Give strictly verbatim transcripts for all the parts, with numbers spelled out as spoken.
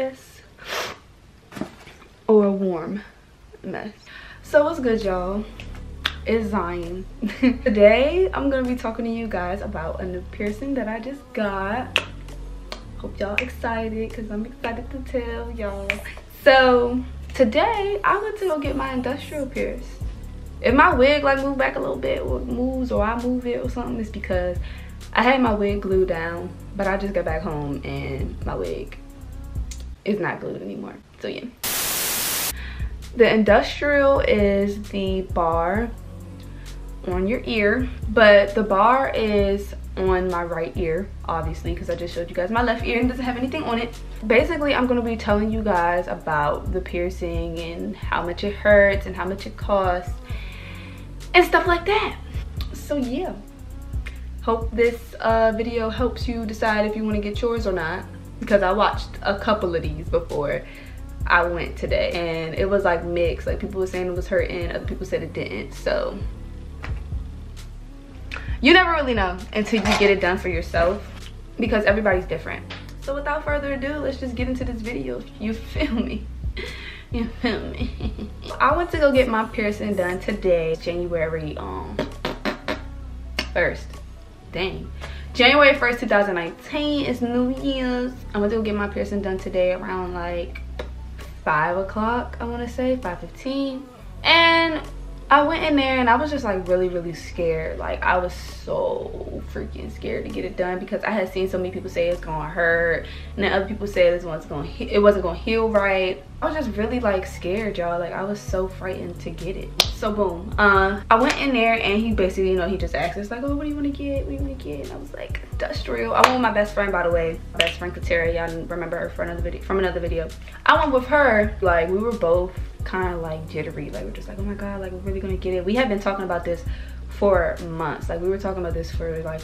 mess or a warm mess. So what's good, y'all? It's Zion. Today I'm gonna be talking to you guys about a new piercing that I just got. Hope y'all excited, because I'm excited to tell y'all. So today I went to go get my industrial pierced. If my wig like moved back a little bit, or it moves, or I move it or something, it's because I had my wig glued down, but I just got back home and my wig is not glued anymore. So yeah. The industrial is the bar on your ear, but the bar is on my right ear, obviously, because I just showed you guys my left ear and doesn't have anything on it. Basically, I'm going to be telling you guys about the piercing and how much it hurts and how much it costs and stuff like that. So yeah, hope this uh, video helps you decide if you want to get yours or not, because I watched a couple of these before I went today and it was like mixed. Like, people were saying it was hurting, other people said it didn't. So you never really know until you get it done for yourself, because everybody's different. So without further ado, let's just get into this video. You feel me? You feel me? I went to go get my piercing done today, January um first. Dang. January first, two thousand nineteen is New Year's. I went to go get my piercing done today around like five o'clock, I want to say five fifteen, and I went in there and I was just like really really scared. Like, I was so freaking scared to get it done because I had seen so many people say it's gonna hurt, and then other people said this one's gonna he- it wasn't gonna heal right. I was just really like scared, y'all. Like, I was so frightened to get it. So boom, uh I went in there and he basically, you know, he just asked us like, oh, what do you want to get, what do you want to get? And I was like, industrial. I went with my best friend, by the way, my best friend Katerina. Y'all remember her from another video from another video I went with her. Like, we were both kind of like jittery, like we're just like, oh my god, like, we're really gonna get it. We had been talking about this for months. Like, we were talking about this for like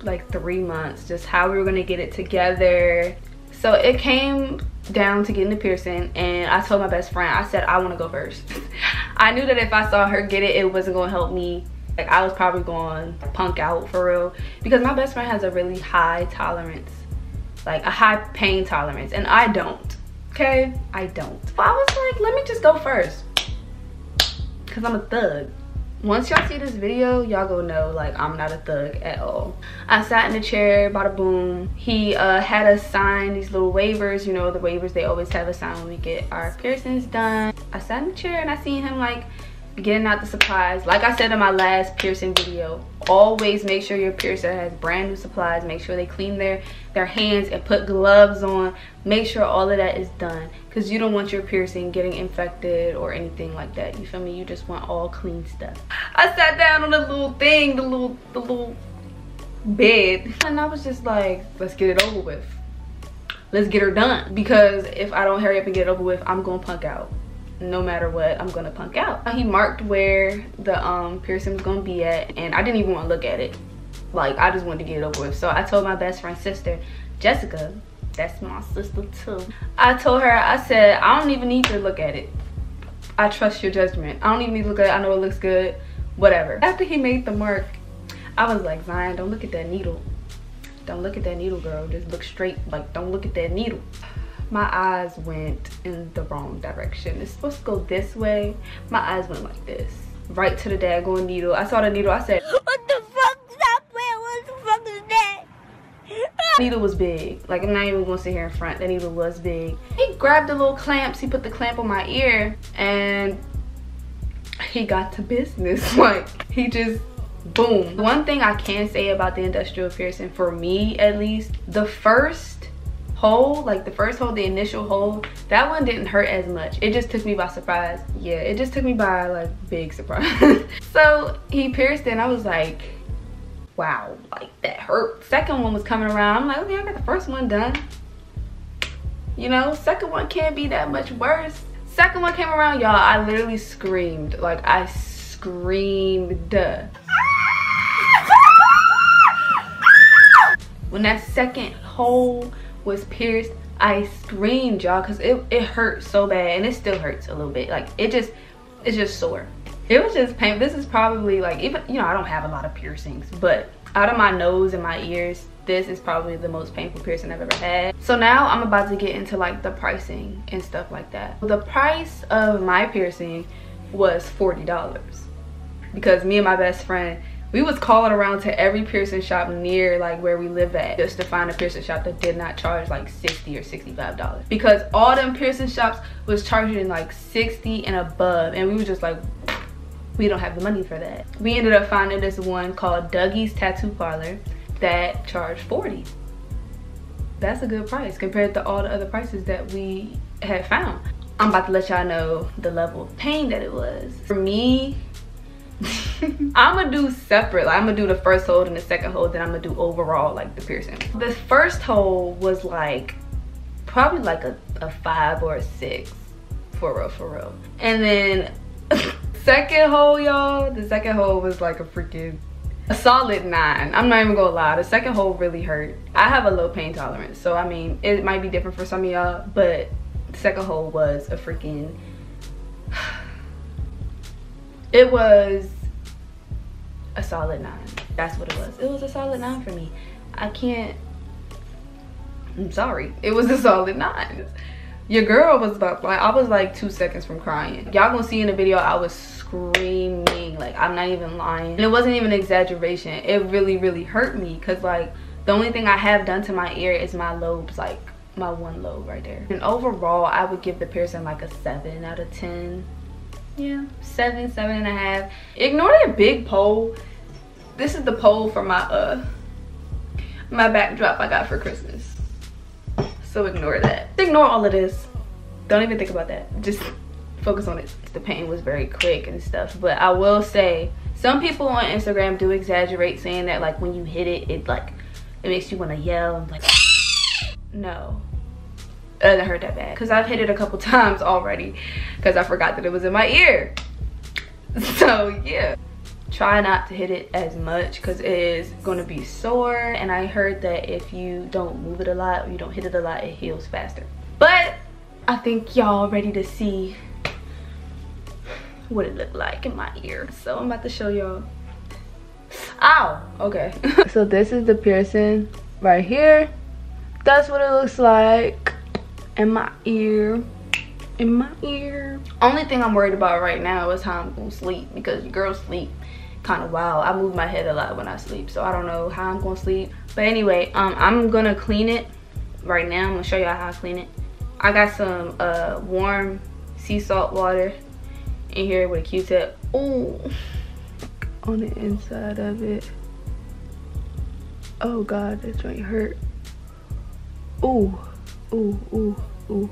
like three months, just how we were gonna get it together. So it came down to getting the piercing, and I told my best friend, I said, I want to go first. I knew that if I saw her get it, it wasn't gonna help me. Like, I was probably going to punk out for real, because my best friend has a really high tolerance, like a high pain tolerance, and I don't. Okay, I don't. But I was like, let me just go first, because I'm a thug. Once y'all see this video, y'all gonna know, like, I'm not a thug at all. I sat in a chair, bada boom. He uh, had us sign these little waivers. You know, the waivers they always have us sign when we get our piercings done. I sat in a chair and I seen him, like, getting out the supplies. Like I said in my last piercing video, always make sure your piercer has brand new supplies. Make sure they clean their their hands and put gloves on. Make sure all of that is done, because you don't want your piercing getting infected or anything like that. You feel me? You just want all clean stuff. I sat down on the little thing, the little the little bed, and I was just like, let's get it over with, let's get her done, because if I don't hurry up and get it over with, I'm gonna punk out. No matter what, I'm gonna punk out. He marked where the um piercing was gonna be at, and I didn't even want to look at it. Like, I just wanted to get it over with. So I told my best friend's sister, Jessica, that's my sister too, I told her, I said, I don't even need to look at it. I trust your judgment. I don't even need to look at it. I know it looks good, whatever. After he made the mark, I was like, Zion, don't look at that needle. Don't look at that needle, girl. Just look straight. Like, don't look at that needle. My eyes went in the wrong direction. It's supposed to go this way. My eyes went like this, right to the daggone needle. I saw the needle, I said, what the fuck is that, man? What the fuck is that? Needle was big. Like, I'm not even gonna sit here in front. That needle was big. He grabbed the little clamps, he put the clamp on my ear, and he got to business. Like, he just, boom. One thing I can say about the industrial piercing, for me at least, the first hole, like the first hole, the initial hole, that one didn't hurt as much. It just took me by surprise. Yeah, it just took me by like big surprise. So he pierced it and I was like, wow, like that hurt. Second one was coming around, I'm like, okay, I got the first one done, you know, second one can't be that much worse. Second one came around, y'all, I literally screamed. Like, I screamed, duh. When that second hole was pierced, I screamed, y'all, because it, it hurt so bad, and it still hurts a little bit. Like, it just, it's just sore. It was just pain. This is probably like, even, you know, I don't have a lot of piercings, but out of my nose and my ears, this is probably the most painful piercing I've ever had. So now I'm about to get into like the pricing and stuff like that. The price of my piercing was forty dollars because me and my best friend, we was calling around to every piercing shop near like where we live at just to find a piercing shop that did not charge like sixty or sixty-five dollars, because all them piercing shops was charging like sixty and above, and we were just like, we don't have the money for that. We ended up finding this one called Dougie's Tattoo Parlor that charged forty dollars. That's a good price compared to all the other prices that we had found. I'm about to let y'all know the level of pain that it was. For me, I'ma do separate. Like, I'ma do the first hold and the second hold, then I'ma do overall like the piercing. The first hold was like probably like a, a five or a six, for real, for real. And then second hold, y'all, the second hold was like a freaking a solid nine. I'm not even gonna lie, the second hold really hurt. I have a low pain tolerance, so I mean it might be different for some of y'all, but the second hold was a freaking it was a solid nine. That's what it was. It was a solid nine for me. I can't, I'm sorry. It was a solid nine. Your girl was about, like, I was like two seconds from crying. Y'all gonna see in the video, I was screaming. Like, I'm not even lying. And it wasn't even an exaggeration. It really, really hurt me. Cause like, the only thing I have done to my ear is my lobes, like my one lobe right there. And overall, I would give the piercing like a seven out of ten. Yeah, seven, seven and a half. Ignore that big pole. This is the pole for my uh my backdrop I got for Christmas. So ignore that. Ignore all of this. Don't even think about that. Just focus on it. The pain was very quick and stuff, but I will say some people on Instagram do exaggerate, saying that like when you hit it, it like it makes you want to yell. I'm like, no. It doesn't hurt that bad, because I've hit it a couple times already because I forgot that it was in my ear. So yeah, try not to hit it as much because it is going to be sore, and I heard that if you don't move it a lot or you don't hit it a lot, it heals faster. But I think y'all ready to see what it looked like in my ear, so I'm about to show y'all. Ow, okay. So this is the piercing right here. That's what it looks like in my ear, in my ear. Only thing I'm worried about right now is how I'm gonna sleep, because your girl sleep kind of wild. I move my head a lot when I sleep, so I don't know how I'm gonna sleep. But anyway, um, I'm gonna clean it right now. I'm gonna show y'all how I clean it. I got some uh, warm sea salt water in here with a Q-tip. Ooh, on the inside of it. Oh God, that joint hurt. Ooh. Ooh, ooh, ooh.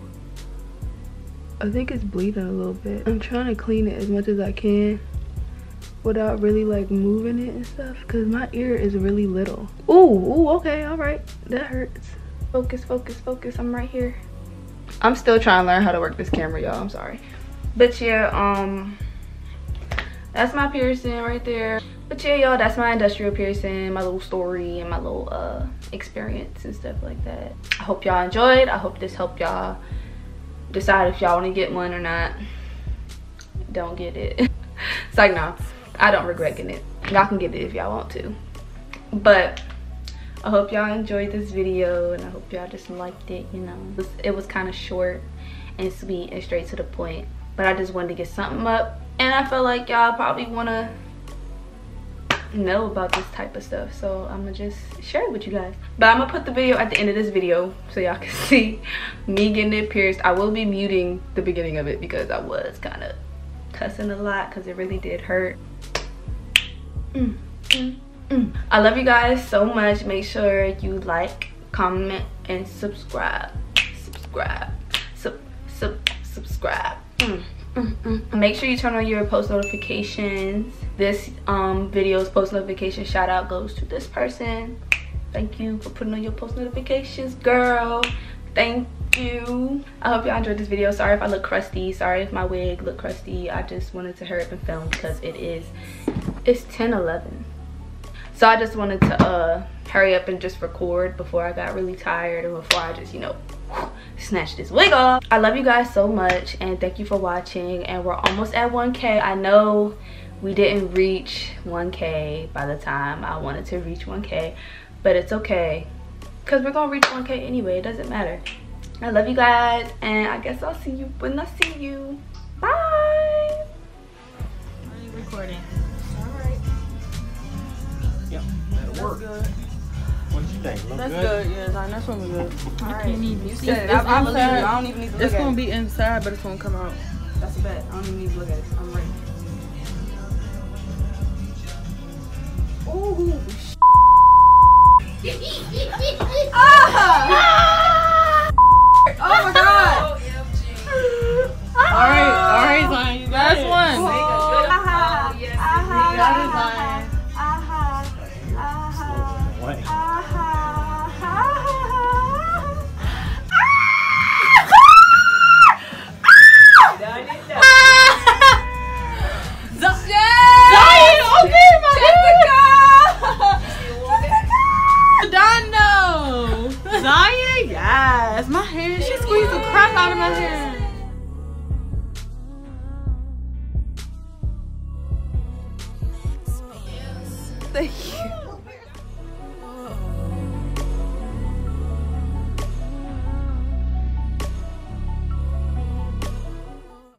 I think it's bleeding a little bit. I'm trying to clean it as much as I can without really like moving it and stuff, because my ear is really little. Ooh, ooh, okay, all right. That hurts. Focus, focus, focus. I'm right here. I'm still trying to learn how to work this camera, y'all. I'm sorry. But yeah, um, that's my piercing right there. But yeah, y'all, that's my industrial piercing, my little story and my little uh experience and stuff like that. I hope y'all enjoyed. I hope this helped y'all decide if y'all want to get one or not. Don't get it. It's like, no, I don't regret getting it. Y'all can get it if y'all want to. But I hope y'all enjoyed this video, and I hope y'all just liked it, you know. It was, it was kind of short and sweet and straight to the point, but I just wanted to get something up, and I felt like y'all probably want to know about this type of stuff, so I'm gonna just share it with you guys. But I'm gonna put the video at the end of this video so y'all can see me getting it pierced. I will be muting the beginning of it because I was kind of cussing a lot because it really did hurt. mm, mm, mm. I love you guys so much. Make sure you like, comment, and subscribe. Subscribe sub sub subscribe mm. Mm-mm. Make sure you turn on your post notifications. This um video's post notification shout out goes to this person. Thank you for putting on your post notifications, girl. Thank you. I hope y'all enjoyed this video. Sorry if I look crusty, sorry if my wig look crusty. I just wanted to hurry up and film because it is it's ten eleven, so I just wanted to uh hurry up and just record before I got really tired, and before I just, you know, snatch this wig off. I love you guys so much, and thank you for watching, and we're almost at one K. I know we didn't reach one K by the time I wanted to reach one K, but it's okay because we're gonna reach one K anyway. It doesn't matter. I love you guys, and I guess I'll see you when I see you. Bye. Are you recording? All right. Yep, that'll work. That's good. What do you think? Look that's good. good. Yeah, Zion, that's gonna be good. All right. You, you said it. I'm looking. I don't even need to look at it. It's gonna be inside, but it's gonna come out. That's a bet. I don't even need to look at it. I'm ready. Ooh. Ah! Oh my god!